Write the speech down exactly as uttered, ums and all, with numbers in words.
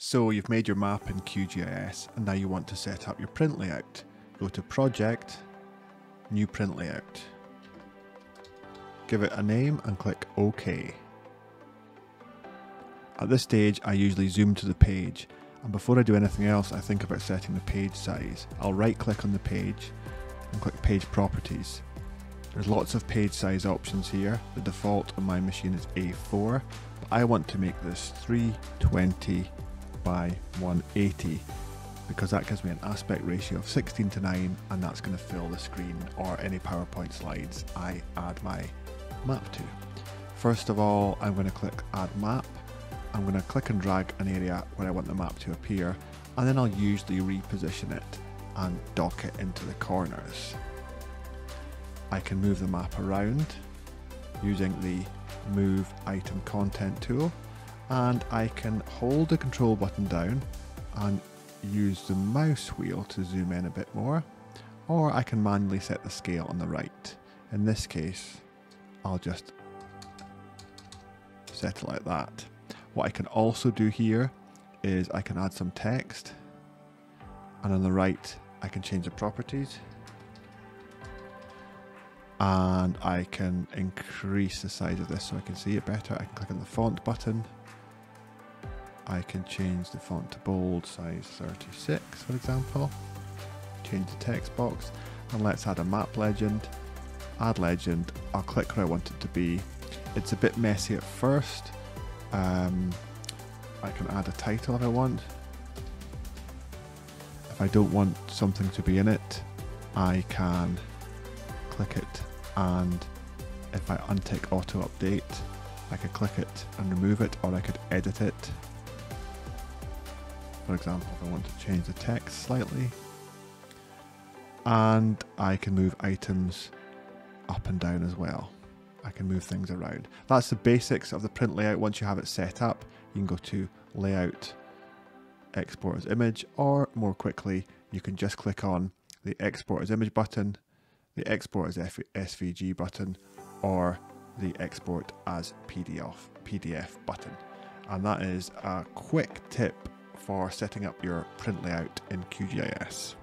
So you've made your map in Q G I S and now you want to set up your print layout. Go to Project, New Print Layout. Give it a name and click OK. At this stage, I usually zoom to the page, and before I do anything else, I think about setting the page size. I'll right-click on the page and click Page Properties. There's lots of page size options here. The default on my machine is A four, but I want to make this three twenty by one eighty because that gives me an aspect ratio of sixteen to nine, and that's going to fill the screen or any PowerPoint slides I add my map to. First of all, I'm going to click Add Map. I'm going to click and drag an area where I want the map to appear, and then I'll usually reposition it and dock it into the corners. I can move the map around using the Move Item Content tool, and I can hold the control button down and use the mouse wheel to zoom in a bit more, or I can manually set the scale on the right. In this case, I'll just set it like that. What I can also do here is I can add some text, and on the right I can change the properties, and I can increase the size of this so I can see it better. I can click on the font button. I can change the font to bold, size thirty-six for example. Change the text box, and let's add a map legend. Add legend, I'll click where I want it to be. It's a bit messy at first. Um, I can add a title if I want. If I don't want something to be in it, I can click it, and if I untick auto update, I could click it and remove it, or I could edit it. For example, if I want to change the text slightly, and I can move items up and down as well. I can move things around. That's the basics of the print layout. Once you have it set up, you can go to Layout, Export as Image, or more quickly, you can just click on the Export as Image button, the Export as S V G button, or the Export as P D F button. And that is a quick tip for setting up your print layout in Q G I S.